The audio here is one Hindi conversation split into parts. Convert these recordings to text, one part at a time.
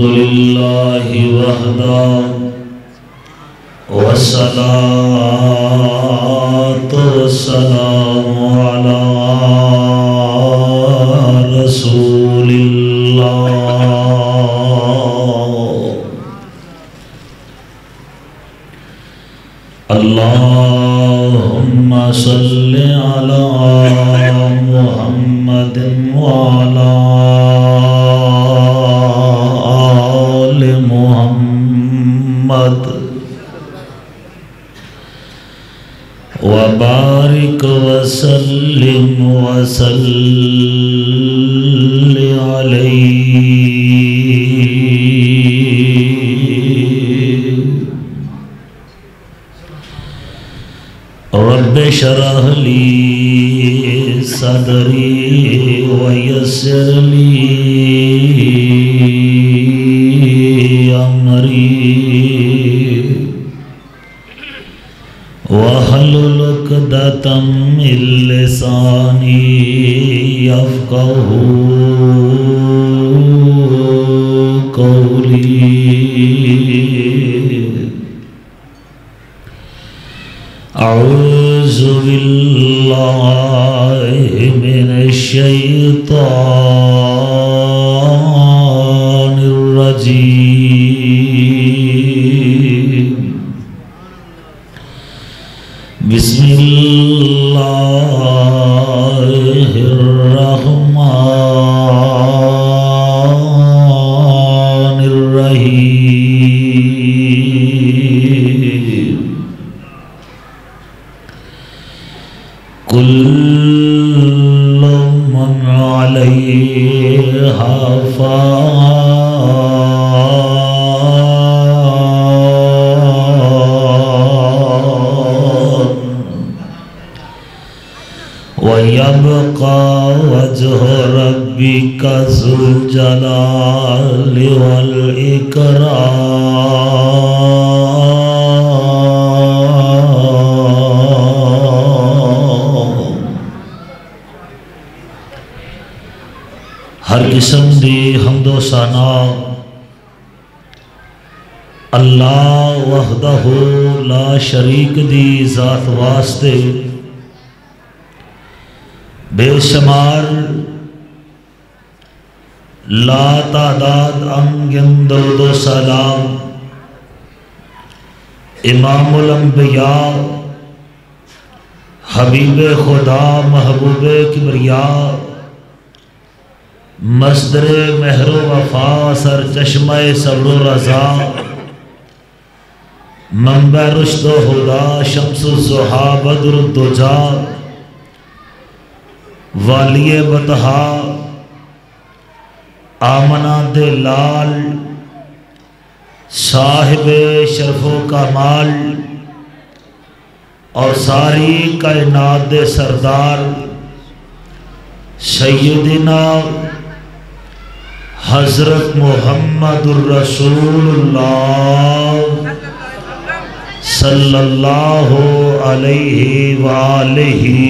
अलहम्दुलिल्लाहि वहदा वस्सलातु वस्सलामु अला रसूलिल्लाह। अल्लाहुम्मा सल्लि अला मुहम्मदिन व अला वबारिक वसल्लिम वसल्लि अलैहि। रब्बि शरह ली सदरी व यस्सिर ली अमरी वहलुल उक़दतम मिन लिसानी यफ़क़हू क़ौली। अऊज़ु बिल्लाहि मिनश्शैतानिर रजीम। बिस्मिल्लाहिर्रहमानिर्रहीम। कुल्लु मन अलैहा फ़ान। وَيَبْقَى وَجْهُ رَبِّكَ ذُو الْجَلَالِ وَالْإِكْرَامِ। हर किस्म दी हम्दो सना अल्लाह वहदहू ला शरीक दी ज़ात वास्ते। बेशुमार ला तादाद अनगिनत दरूद व सलाम इमामुल अंबिया हबीब खुदा महबूब किबरिया मस्दर मेहर व वफा सर चश्मा सब्र व रज़ा मंबा रुश्द व हुदा शम्सुज़ ज़ुहा बदरुद दुजा वालिये बतहा आमना दे लाल साहिब शरफो कमाल और सारी कायनात दे सरदार सैयदना हज़रत मुहम्मदुर रसूलुल्लाह सल्लल्लाहु अलैहि वालिही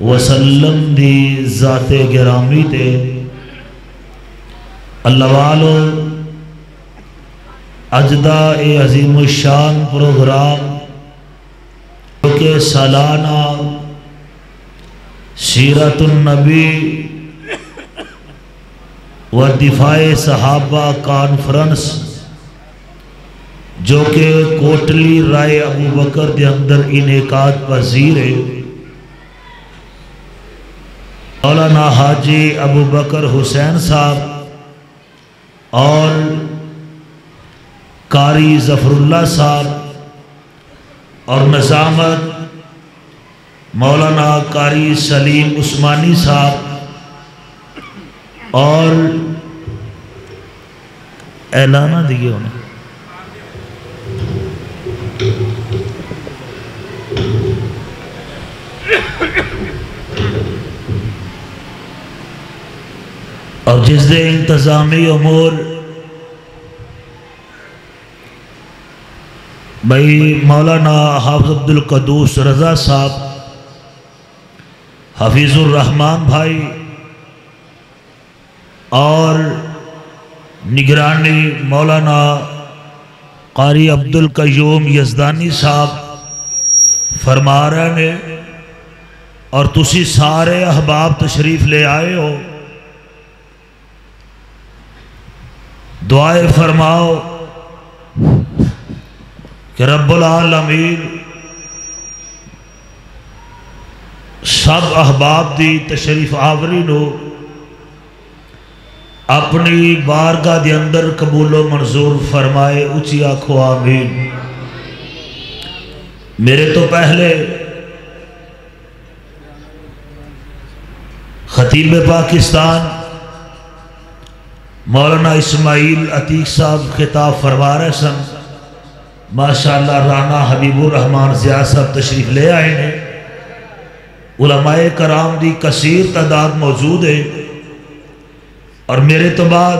वसल्लम दी ज़ाते गिरामी ते। अल्लाह वालो अजदा ए अजीम शान प्रोग्राम के सालाना सीरतुन नबी व दिफाए सहाबा कॉन्फ्रेंस जो कि कोटली राय अबू बकर के अंदर इनेकाद पजीर है। मौलाना हाजी अबू बकर हुसैन साहब और कारी ज़फ़रुल्ला साहब और नज़ामत मौलाना कारी सलीम उस्मानी साहब और ऐलाना दिए उन्हें और जिस दे इंतजामी उमूर भाई मौलाना हाफिज़ अब्दुल कदूस रज़ा साहब हफीज़ुर रहमान भाई और निगरानी मौलाना कारी अब्दुल कयूम यज़दानी साहब फरमा रहे ने और तुसी सारे अहबाब तशरीफ ले आए हो। दुआएं फरमाओ कि रब्बुल आलमीन सब अहबाब दी तशरीफ आवरी नो अपनी बारगाह दे अंदर कबूलो मंजूर फरमाए। उची आखो आमीन। मेरे तो पहले खतीब पाकिस्तान मौलाना इस्माइल अतीक साहब खिताब फरमा रहे सन। माशाअल्लाह राना हबीबुर रहमान ज़िया साहब तशरीफ ले आए हैं। उलमाए कराम दी कसीर तादाद मौजूद है। और मेरे तो बाद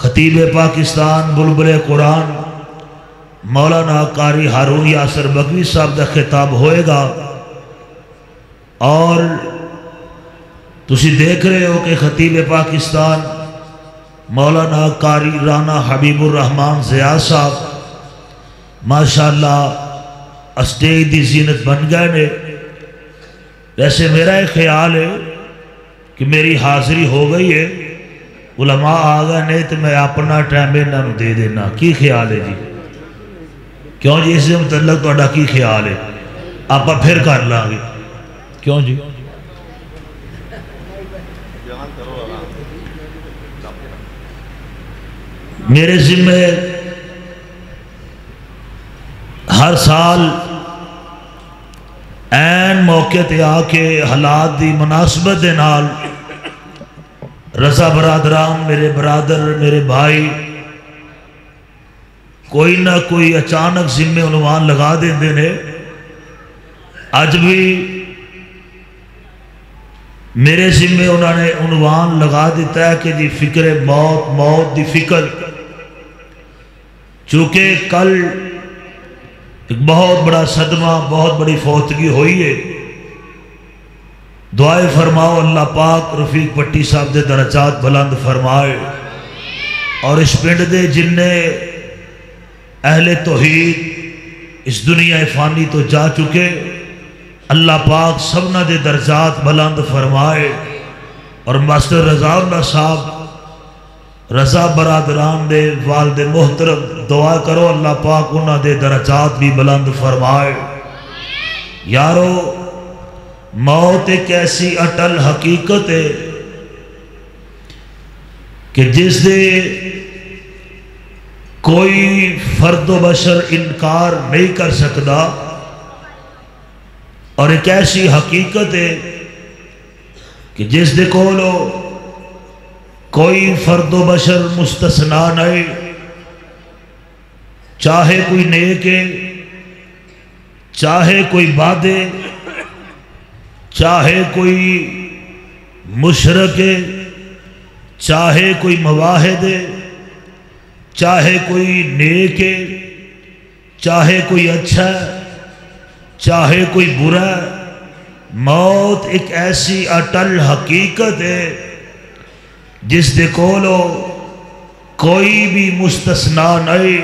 खतीब पाकिस्तान बुलबुल कुरान मौलाना कारी हारून यासर बकवी साहब का खिताब होएगा। और तुसी देख रहे हो कि खतीब पाकिस्तान मौलाना कारी राना हबीबुर रहमान ज़िया साहब माशाअल्लाह स्टेज की जीनत बन गए ने। वैसे मेरा एक ख्याल है कि मेरी हाजिरी हो गई है, उलमा आ गए नहीं तो मैं अपना टाइम इन्हों दे देना। की ख्याल है जी? क्यों जी? इस मतलब तो की ख्याल है? आप फिर कर लाँगे। क्यों जी? मेरे जिम्मे हर साल ऐन मौके पर आके हालात की मुनासबत के नाल रजा बरादरान मेरे बरादर मेरे भाई कोई ना कोई अचानक जिम्मे उनवान लगा देंदे ने। अज भी मेरे जिम्मे उन्होंने उनवान लगा दिता है कि जी फिक्र मौत, मौत दी फिक्र। चूँकि कल एक बहुत बड़ा सदमा बहुत बड़ी फौतगी हुई है। दुआएं फरमाओ अल्लाह पाक रफीक पट्टी साहब के दरजात बुलंद फरमाए। और इस पिंड के जिन्ने अहले तौहीद इस दुनिया फानी तो जा चुके अल्लाह पाक सबना के दरजात बुलंद फरमाए। और मास्टर रजाउल्ला साहब रजा बरादरान दे वालदे मोहतरम दुआ करो अल्लाह पाक उन्होंने दे दरजात भी बुलंद फरमाए। यारो मौत एक ऐसी अटल हकीकत है कि जिस दे कोई फर्द बशर इनकार नहीं कर सकता। और एक ऐसी हकीकत है कि जिस दे कोलो कोई फर्द बशर मुस्तस्ना नहीं। चाहे कोई नेक है, चाहे कोई बाद है, चाहे कोई मुशरक है, चाहे कोई मवाहिद है, चाहे कोई नेक है, चाहे कोई अच्छा, चाहे कोई बुरा। मौत एक ऐसी अटल हकीकत है जिस दे कोलो कोई भी मुस्तस्ना नहीं।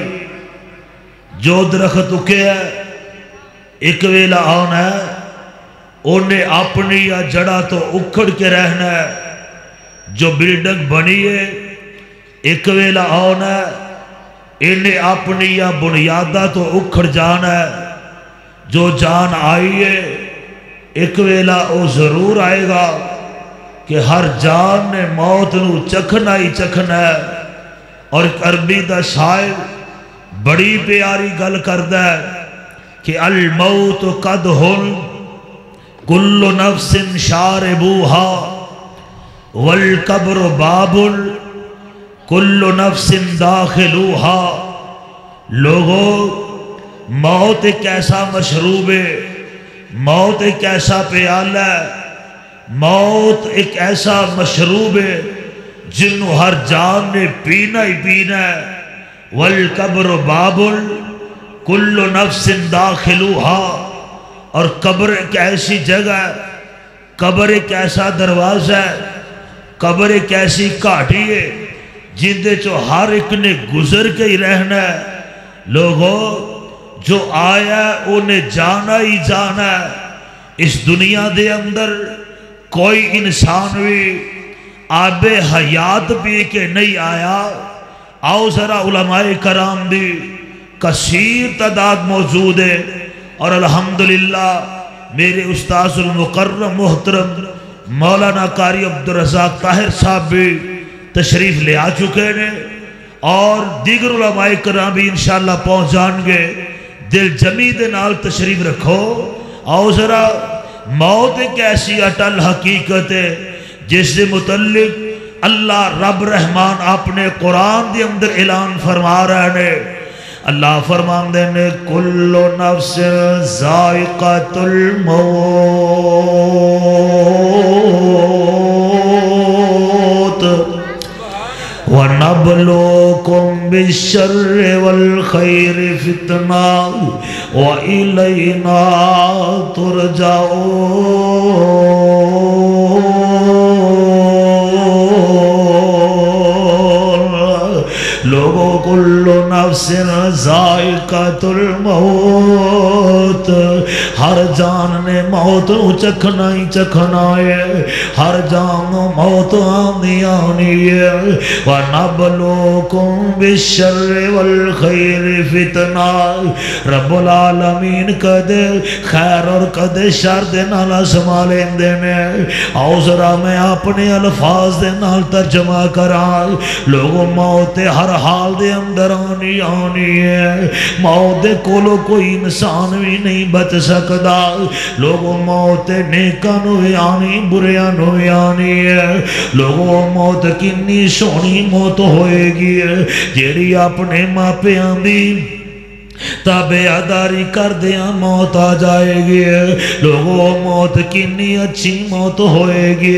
जो दरखत उके है एक वेला आना है, उन्हें अपनी या जड़ा तो उखड़ के रहना है। जो बिल्डिंग बनी है एक वेला आना है, इन्हें अपनी या बुनियादा तो उखड़ जाना है। जो जान आई है एक वेला वो जरूर आएगा कि हर जान ने मौत नू चखना ही चखना है। और अरबी का शायर बड़ी प्यारी गल करता है कि अल मौत कद हुन कुल्लु नफ्सिन शारबूहा वल कब्र बाबुल कुल्लु नफ्सिन दाखिलूहा। लोगो मौत एक ऐसा मशरूब है, मौत एक ऐसा प्याला है, मौत एक ऐसा मशरूब है जिन्हों हर जान ने पीना ही पीना है। वल कब्र बाबुल कुल्लु नफ्सिन दाखिलूहा। और कब्र एक ऐसी जगह है, कब्र एक ऐसा दरवाज़ा है, कब्र एक ऐसी घाटी है जिंदे चो हर एक ने गुजर के ही रहना है। लोगों जो आया उन्हें जाना ही जाना है। इस दुनिया के अंदर कोई इंसान भी आबे हयात पी के नहीं आया। आओ जरा उलमाए कराम दी कसीर तादाद मौजूद है और अल्हम्दुलिल्लाह मेरे उस्ताजुल मुकर्रम मोहतरम मौलाना कारी अब्दुल रज़ाक ताहिर साहब भी तशरीफ़ ले आ चुके हैं और दीगर उलमाए कराम भी इंशाअल्लाह पहुँच जाएंगे। दिल जमी दे नाल तशरीफ़ रखो। आओ जरा मौत एक ऐसी अटल हकीकत है जिसके मुतल्लिक़ अल्लाह रब रहमान अपने कुरान के अंदर ऐलान फरमा रहे ने। अल्लाह फरमाते ने कुल्लो नफ्सिन ज़ाइक़तुल मौत व नब्लुकुम बिश्शर्रि वल खैरि फितना व इलैना तुरजाऊन। लोगों कुल्लु नफ्सिन ज़ाइक़तुल मौत, हर जान ने मौत चखना ही चखना है, हर जान मौत आनी आनी है। व नब्लुकुम बिश्शर्रि वल खैरि फितना, रब्बुल आलमीन कदे खैर और कदे शर दे नाल आजमा लेंदे ने। आओ जरा मैं अपने अल्फाज दे नाल तर्जमा करा। लोगों मौत हर हाल दे अंदर आनी आनी है। मौत दे कोलो कोई इंसान भी नहीं बच सकता। लोगों मौत नेकां नूं भी आनी बुरियां नूं भी आनी है। लोगों मौत कितनी सोहनी मौत होएगी जिहड़ी अपने मापियां दी ताबेदारी करदिया मौत आ जाएगी। लोगों मौत कितनी अच्छी मौत होएगी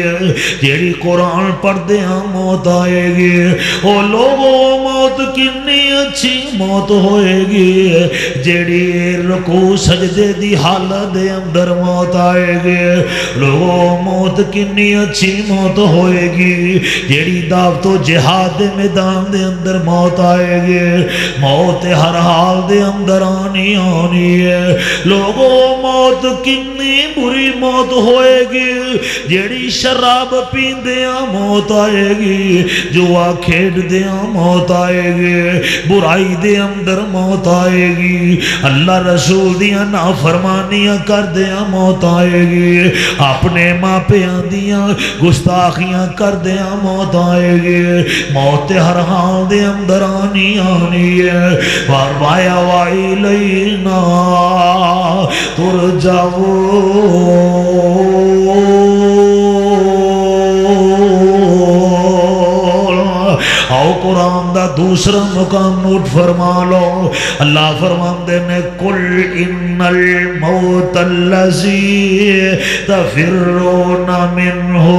जिहड़ी कुरान पढ़दिया मौत आएगी। ओ लोगों मौत कितनी अच्छी मौत होएगी जिहड़ी रुकू सजदे दी हालत दे अंदर मौत आएगी। लोगों मौत कितनी अच्छी मौत होएगी जिहड़ी दावतो जिहाद दे मैदान दे अंदर मौत आएगी। मौत हर हाल दे अंदर आनी आनी है। लोगों मौत कितनी बुरी मौत होएगी जेड़ी शराब पींदिया मौत आएगी, जुआ खेडदिया मौत आएगी, बुराई दे अंदर मौत आएगी, अल्लाह रसूल दिया नाफरमानियां करदिया मौत आएगी, अपने मापियां दिया गुस्ताखियां करदिया मौत आएगी। मौत हर हाल दे अंदर आनी आनी है। फरमाया इलैना तुरजाऊन। आओ कुरान दा दूसरा मुकाम नोट फरमा लो। अल्लाह फरमाते ने कुल इन्नल मौतल्लज़ी तफिर्रुना मिन्हु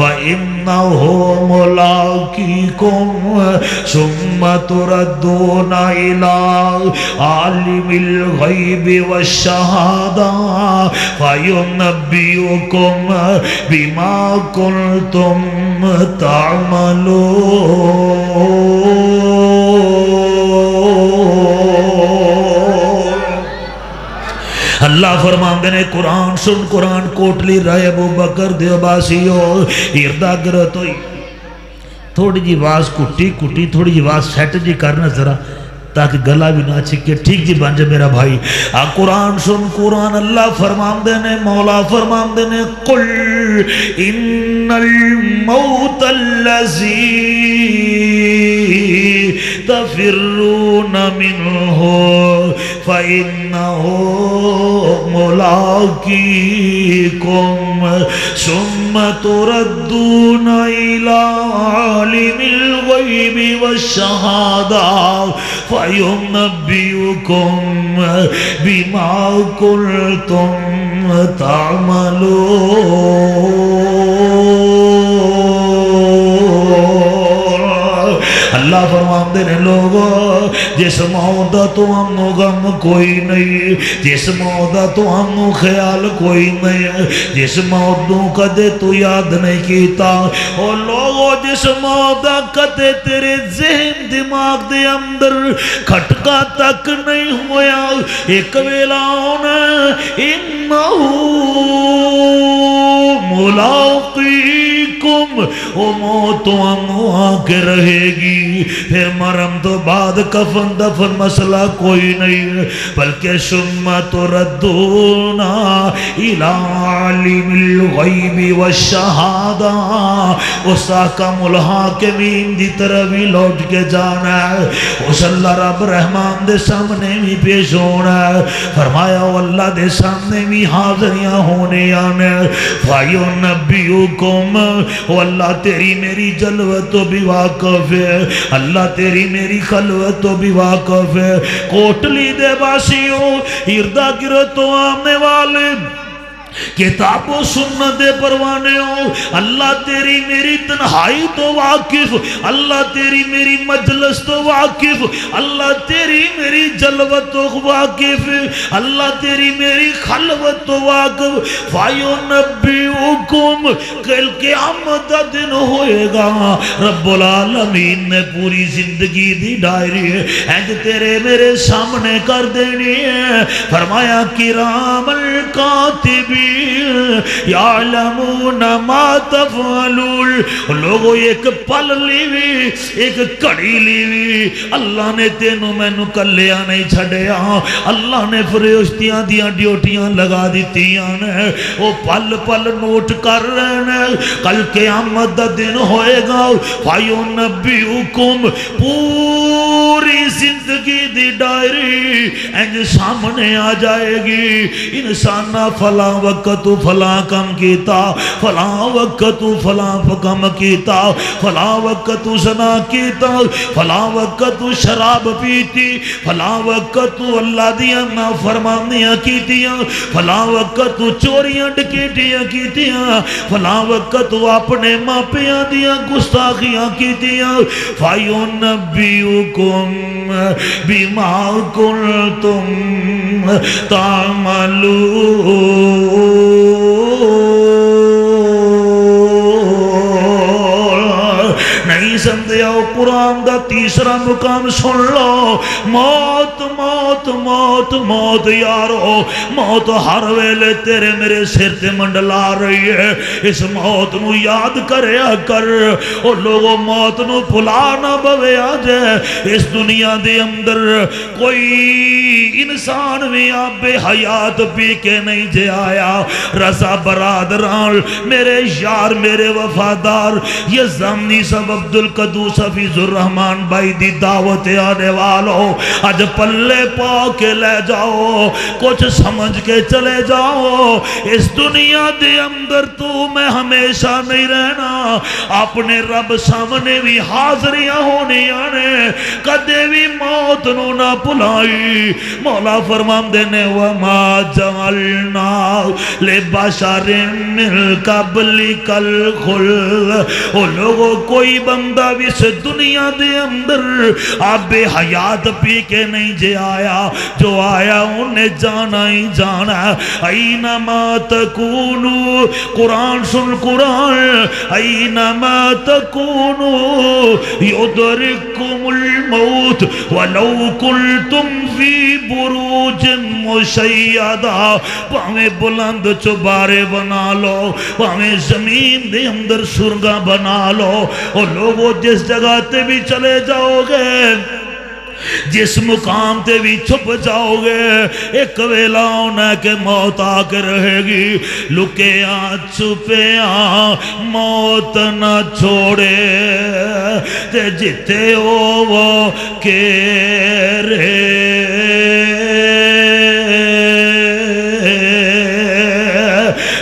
फइन्नहु मुलाक़ीकुम सुम्मा तुरद्दूना इला आलिमिल ग़ैबि वश्शहादा फयुनब्बियुकुम बिमा कुन्तुम तामलून। अल्लाह फरमाते ने कुरान सुन, कुरान कोटली राय अबू बकर देवबासियो इर्दा गिरत होई। थोड़ी जी आवाज़ कुटी कुटी थोड़ी जी आवाज़ सेट जी करना जरा ताकि गला भी ना छिके, ठीक जी बन जाए मेरा भाई। आ कुरान सुन, कुरान अल्लाह फरमाते ने, मौला फरमाते ने कुल इन्नल मौतल्लज़ी तफिर्रुन मिन्हु फइन्नहु मुलाक़ीकुम सुम्मा तुरद्दून इला आलिमिल ग़ैबि वश्शहादा फयुनब्बियुकुम बिमा कुन्तुम तामलून। अल्लाह फरमाते ने लोगो जिस मौत का तुहानू गम कोई नहीं, जिस मौत का तुहानू ख्याल कोई नहीं, जिस मौत नू कदे तू याद नहीं कीता, ओ लोगो जिस मौत का कदे तेरे जहन दिमाग दे अंदर खटका तक नहीं होया, एक वेला आना इन्नहू मुलाक़ीकुम, ओ मौत तुहानू आके रहेगी, फिर मरम तो बाद कफन दफन मसला कोई नहीं, बल्कि सुम्मा तुरद्दूना इला आलिमिल गैबि वश्शहादा, उस अहकमुल हाकिमीन दी तरफ भी लौट के जाना है, उस अल्लाह रब रहमान दे सामने भी पेश होना है। फरमाया अल्लाह दे सामने भी हाजरियां होने आने। भाइयों नबीयुकुम, ओ अल्लाह तेरी मेरी जलवत तो भी वाकफ है, अल्लाह तेरी मेरी खलवत तो भी वाकफ है। कोटली दे वासियों, इर्दा गिर्द तो आने वाले किताबों सुन्नत परवाने हो, अल्लाह तेरी मेरी तन्हाई तो वाकिफ, अल्लाह तेरी मेरी मजलस तो वाकिफ, अल्लाह तेरी मेरी जलवत तो वाकिफ, अल्लाह तेरी मेरी खलवत तो वाकिफ। फायो नबीउकुम, कल क़यामत का दिन होएगा, रब्बुल आलमीन ने पूरी जिंदगी दी डायरी इंज तेरे मेरे सामने कर देनी है। फरमाया किरामल कातिबीन, लोगों एक पल लीवी एक घड़ी लीवी अल्लाह ने तेनू मैनू कलिया नहीं छड़िया, अल्लाह ने फरिश्तियां दियां ड्यूटियां लगा दित्तियां ने, वो पल पल नोट कर रहे हैं। कल क़यामत दा दिन होएगा, भाइयों नबीउकुम पूरी जिंदगी दी डायरी इंज सामने आ जाएगी। इंसाना फला वक्त फलां कम किया, फलां वक्त फलां कम किया, फलां वक्त सना किया, फलां वक्त शराब पीती, फलां वक्त अल्लाह दियां नाफरमानियां कीतियां, फलां वक्त चोरियां डकैतियां कीतियां, फलां वक्त अपने मापियां दियां गुस्ताखियां कीतियां। फायो नबीउकुम बिमा कुंतुम तामलून, नहीं समझया कुरान का तीसरा मुकाम सुन लो। मौत मौत मौत मौत यारो, मौत हर वेले तेरे मेरे सिर ते मंडला रही है। इस मौत नू याद करया कर, ओ लोगो मौत नू भुला ना पवे। आज इस दुनिया दे अंदर कोई इंसान भी आप हयात पी के नहीं जे आया। रसा बरादरान मेरे यार मेरे वफादार, ये ज़मनी सब अब्दुल कदूस हफीजुर रहमान भाई दी दावत आने वालो, आज पल्ले पा के ले जाओ, कुछ समझ के चले जाओ। इस दुनिया दे अंदर तू मैं हमेशा नहीं रहना, अपने रब सामने भी हाजरियां होने आने, कदे भी मौत नू ना भुलाई। मौला फरमांदे ने वमा जअलना लिबशरिन मिन कबलिकल खुल्द, ओ लोगो कोई बंदा भी इस दुनिया दे अंदर आबे हयात पी के नहीं जे आया, जो आया उन्हें जाना ही जाना। ऐनमा तकूनू, कुरान सुन कुरान, ऐनमा तकूनू युदरिकुमुल मौत वलौ कुंतुम फी बुरूजिम मुशय्यदा, भावे बुलंद चुबारे बना लो, भावे जमीन दे अंदर सुरंगा बना लो, और लोगों जिस जगह पे भी चले जाओगे, जिस मुकाम ते भी छुप जाओगे, एक वेला होना के मौत आके रहेगी। लुके आ छुपे आ मौत न छोड़े, ते जिते हो वो केरे,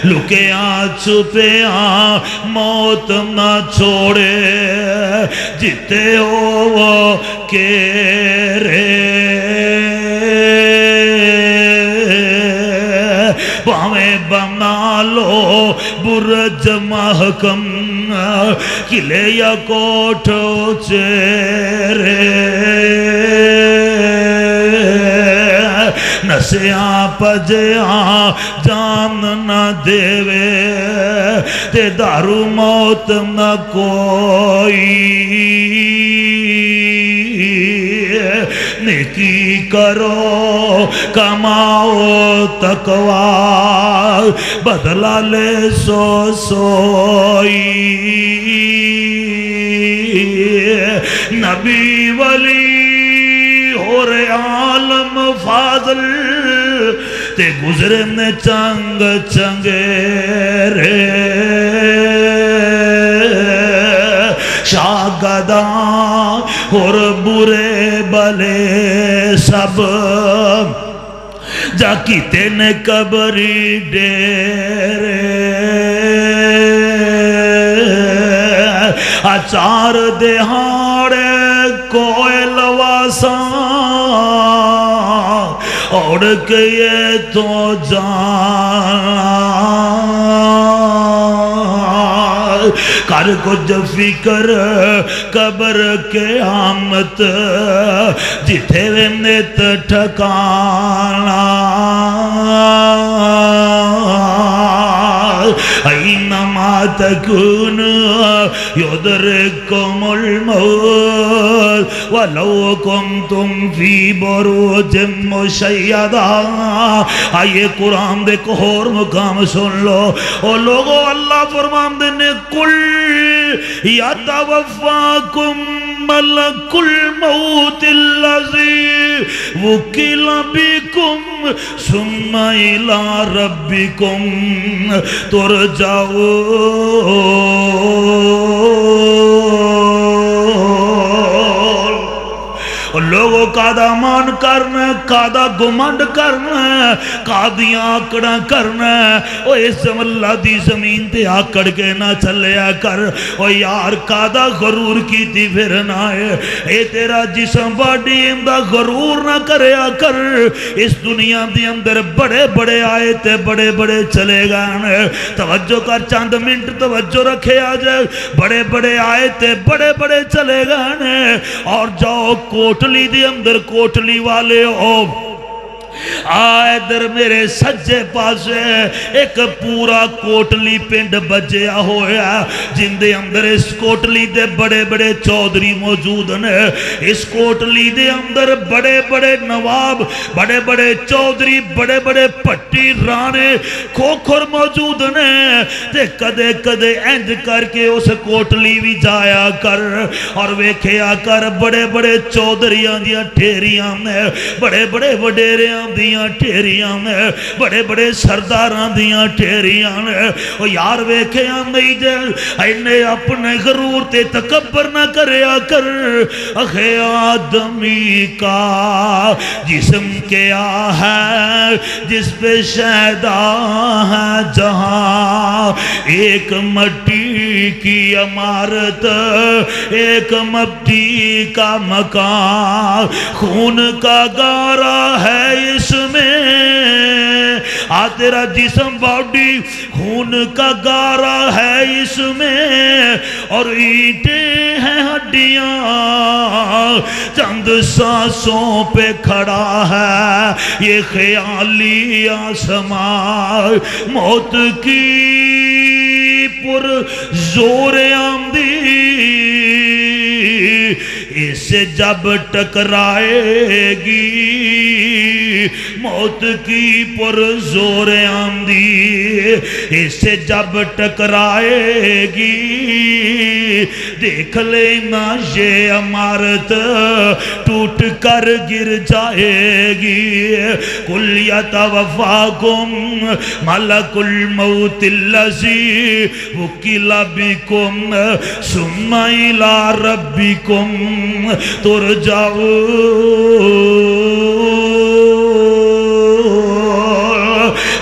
लुके आ छुपे आ मौत न छोड़े, जीते हो वो केरे। भावे बना लो बुरज महकम, किले या कोट नशया पजया जान न देवे ते दारू मौत न कोई। नेकी करो कमाओ तकवा बदला ले सो सोई। नबी वली हो रे आलम फाजल ते गुजरे ने चंग चंगेरे शागदा और बुरे भले सब जाकी तेने कबरी डेरे आचार देहाड़े कोयल वासा और के ये तो जान कर कुछ फिकर कबर के आमत जिथे वे नित ठकाना अइनमा तकुनु युदरिकुमुल मौत वलौ कुंतुम फी बुरूजिम मुशय्यदा। आइए कुरान दे होर मुकाम सुन लो और लोगो अल्लाह फरमांदे ने कुल यतवफ़ाकुम मलकुल मौत लज़ी वुकिल बिकुम सुम्मा इला रब्बिकुम तुरजाओ। लोगों कादा मान करना कादा गुमंड करना कादियां आकड़ा करना ओ इस अल्लाह दी जमीन ते आकड़ के ना चलिया कर ओ यार कादा गरूर कीती फिरना है ए तेरा जिस्म बॉडी इंदा गरूर ना करया कर। इस दुनिया दे अंदर बड़े बड़े आए ते बड़े बड़े चले गए। तवज्जो कर चंद मिनट तवज्जो रखे आज बड़े बड़े आए ते बड़े बड़े चले गए। और जाओ कोटली दे अंदर कोटली वाले हो आ इधर मेरे सज्जे पासे एक पूरा कोटली पिंड बजया होया जिंदे अंदर इस कोटली दे बड़े बड़े चौधरी मौजूद ने। इस कोटली दे अंदर बड़े बड़े नवाब बड़े बड़े चौधरी बड़े बड़े पट्टी राणे खोखर मौजूद ने। ते कदे कदे इंज करके उस कोटली भी जाया कर और वेखया कर बड़े बड़े चौधरियां दियां ठेरियां ने बड़े बड़े वडेरियां दियां ढेरियां ने बड़े बड़े सरदारां दियां ढेरियां ने। ओ यार वेखिया नहीं जे इन्ने अपने गरूर ते तकब्बर ना करया कर। अखे आदमी का जिस्म क्या है जिस पे शैदा है जहां एक मट्टी की इमारत एक मट्टी का मकान खून का गारा है इसमें आ तेरा जिस्म बॉडी खून का गारा है इसमें और ईंटें हैं हड्डियां चंद सांसों पे खड़ा है ये ख्याली आसमां मौत की पुर जोर आमदी इससे जब टकराएगी मौत की पुर जोर आंधी इससे जब टकराएगी देख लेना ये इमारत टूट कर गिर जाएगी। कुल यतवफ़ाकुम मलकुल मौत लज़ी वुकिल बिकुम सुम्मा इला रब्बिकुम तुरजाओ।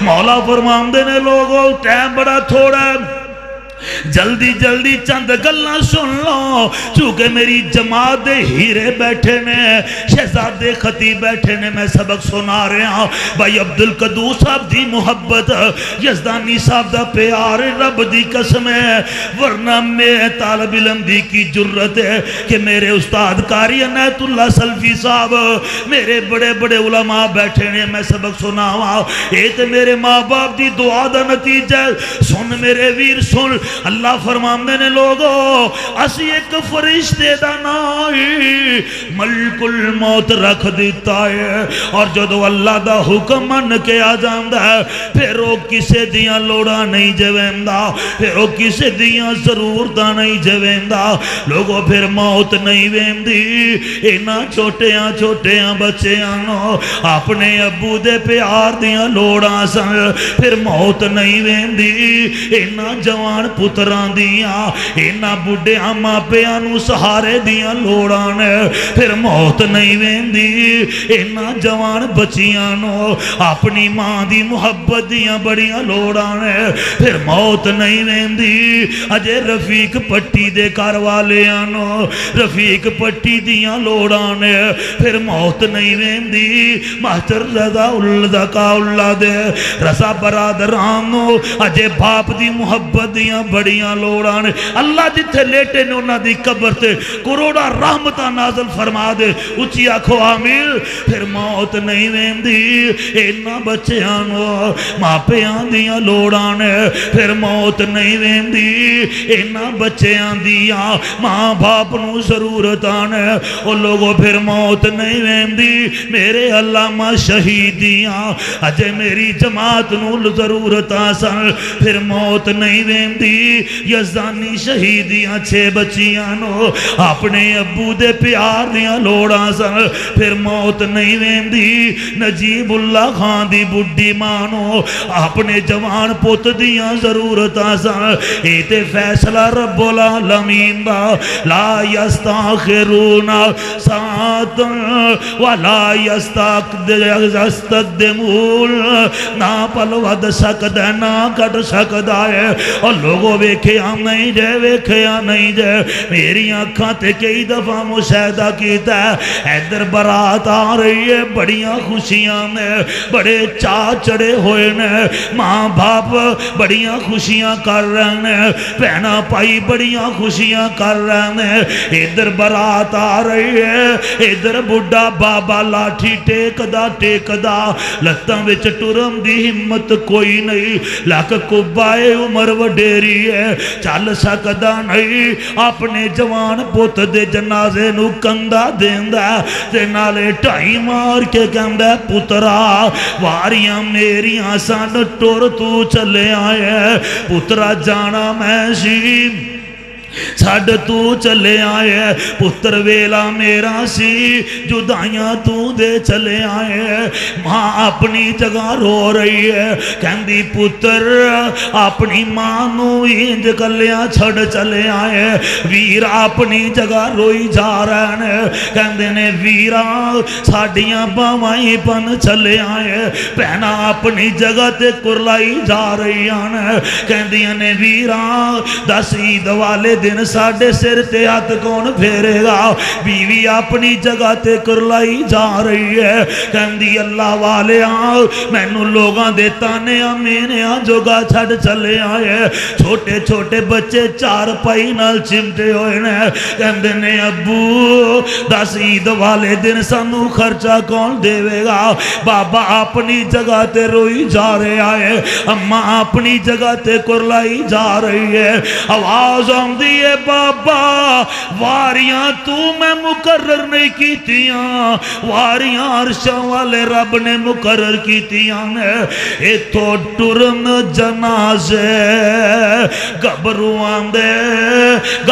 मौला फरमांदे ने लोगों टाइम बड़ा थोड़ा जल्दी जल्दी चंद गल्ला सुन लो, चूंकि मेरी जमात दे हीरे बैठे ने, शहजादे खतीब बैठे ने, मैं सबक सुना रहा हूं। भाई अब्दुल कदूर साहब दी मुहब्बत, यज़दानी साहब दा प्यार, रब दी कसम है, वरना मैं तालब इलम दी की जुर्रत है कि मेरे उस्ताद कारी अनायतुल्लाह सल्फी साहब, मेरे बड़े बड़े उलमा बैठे ने, मैं सबक सुनावा। ये तो मेरे माँ बाप की दुआ का नतीजा है। सुन मेरे वीर सुन, अल्लाह फरमाते ने लोगो, असी एक फरिश्ते का नाम मलकुल मौत रख दिता है, और जो अल्लाह का हुक्म मन के आ जाता है फिर वो किसी दियां लोड़ां नहीं जवेंदा, फिर वो किसी दियां जरूरतां नहीं जवेंदा। लोगो फिर मौत नहीं वेंदी। इन्हां छोटियां छोटियां बच्चियां नूं अपने अबू दे प्यार दियां लोड़ां सन, फिर मौत नहीं वेंदी। इन्हां जवान पुत्रां दियां, इन्हां बुढ़ियां मापियां नूं सहारे दियां लोड़ां ने, फिर मौत नहीं वेंदी। इन्हां जवान बच्चियां नूं अपनी मां दी मुहब्बत दियां बड़ियां लोड़ां ने, फिर मौत नहीं वेंदी। अजे रफीक पट्टी दे घर वालियां नूं रफीक पट्टी दियां लोड़ां ने, फिर मौत नहीं वेंदी। मास्टर रजा उल्ला का औलाद रसा बरादरां नूं अजे बाप दी मुहब्बत दियां बड़ियां लोड़ां ने। अल्लाह जिथे लेटे ने उन्हां दी कब्र ते करोड़ा रहमतां नाज़िल फरमा दे। उच्ची आखो आमीन। फिर मौत नहीं वेंदी। इन्हां बच्चियां नूं मापियां दियां लोड़ां ने, फिर मौत नहीं वेंदी। इन्हां बच्चियां दियां मां बाप नूं जरूरतां ने, ओ लोगो फिर मौत नहीं वेंदी। मेरे अल्लामा शहीद दियां अजे मेरी जमात नूं जरूरतां सन, फिर मौत नहीं वेंदी। यज़दानी शहीद दियां 6 बच्चियां नूं अपने अबू दे प्यार दियां लोड़ां सन, फिर मौत नहीं वेंदी। नजीबुल्ला खान दी बुढ़ी मां नूं अपने जवान पुत दियां जरूरतां सन। एते फैसला रब्बुल आलमीन दा, ला यस्ताखिरून सातन वला यस्तकदमून, ना पल वध सकदा ना घट सकदा है। और लोगों वेखिया नहीं जे, वेखिया नहीं जे, मेरी अखां ते कई दफा मुशाहदा कीता। इधर बारात आ रही है, बड़ियां खुशियां ने, बड़े चाह चढ़े हुए ने, मां बाप बड़ियां खुशियां कर रहे ने, भैन भाई बड़ियां खुशियां कर रहे ने। इधर बारात आ रही है, इधर बुढ़ा बाबा लाठी टेकदा टेकदा, लत्तां विच टुरम दी हिम्मत कोई नहीं, लक कुबाए उमर वडेरी है, चल सकदा नहीं। अपने जवान पुत दे जनाजे नूं कंधा देंदा ते नाले ढाई मार के कहंदा, पुत्रा वारियां मेरियां सन, टुर तू चले आए, पुत्रा जाना मैं सी, छड़ तू चले आए, पुत्र वेला मेरा सी, जुदाइयां तू दे चले आए। माँ अपनी जगह रो रही है, कहती पुत्र अपनी मां नूं इंज कलिया छड़ चले आए। वीर अपनी जगह रोई जा रहे ने, कहंदे ने वीरा साडियां बावां ही बन चले आए। भैणां अपनी जगह ते कुरलाई जा रही ने, कहंदियां ने वीरा दस ईद वाले दिन साढ़े सिर ते हाथ कौन फेरेगा। बीवी अपनी जगह ते कुरलाई जा रही है, कहंदी अल्लाह वाले मैनू लोगां दे ताने मेनिया जोगा छड़ चले आए। छोटे छोटे बच्चे चार पाई नाल चिमटे होए ने, कहंदे ने अबू दस ईद वाले दिन सानू खर्चा कौन देवेगा। बाबा अपनी जगह ते रोई जा रहा है, अम्मा अपनी जगह ते कुरलाई जा रही है। आवाज आउंदी ये बाबा वारियां तू मैं मुकर्रर नहीं कीतियां, वारियां अरशां वाले रब ने मुकर्रर कीतियां ने। इथो टुरन जनाजे गबरू आंदे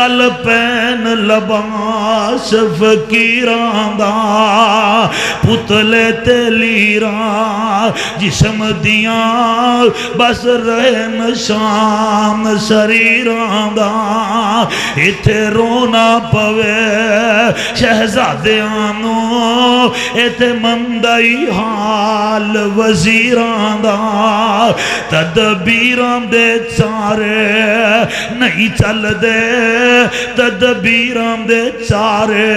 गल पैन लबास फकीरां दा, पुतले ते लीरां जिसम दियां बस रहन शाम शरीरां दा। इत्थे रोना पवे शहजादियां नूं इते मंदाई हाल वजीरां दा तदबीरां दे चारे नहीं चलदे तदबीरां दे चारे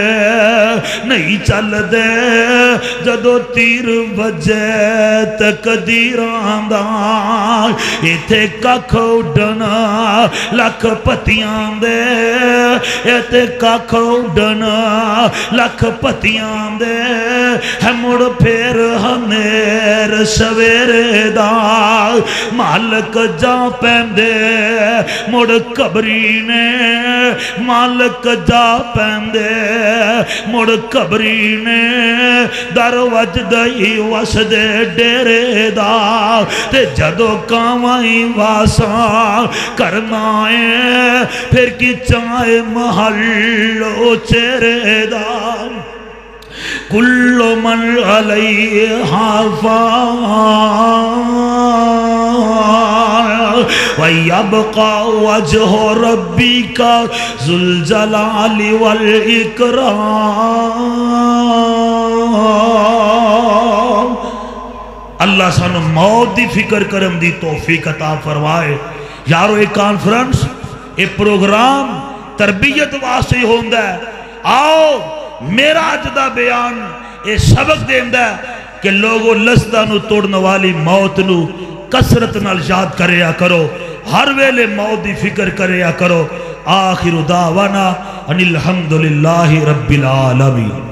नहीं चलदे जदों तीर वजे ते कदीरां दा इथे कख उडना लख पतियां दे इथे कख उडना लख पतियां दे है मुड़ फेर हनेर सवेरे दा मालक जा पैंदे मुड़ कबरी ने मालक जा पैंदे मुड़ कबरी ने दर वजदा ही वसदे डेरे दा ते जदों कावाई वासा करना है फिर की चाहे महल ओ चेरे दा कुल्लो मन अलैहा वयबका वजह रब्बी का जुल जलाली वल इकराम। अल्लाह सानू मौत दी फिक्र करन दी तौफीक अता फरमाए। यारो ये कॉन्फ्रेंस ये प्रोग्राम तरबियत वास्ते होंदा है। आओ मेरा अज का बयान ये सबक देंदा है कि लोगों लसदा नू तोड़न वाली मौत नू कसरत नाल याद करया करो, हर वेले मौत की फिक्र करया करो। आखिर दावाना अनिल हम्दुलिल्लाहि रब्बिल आलमीन।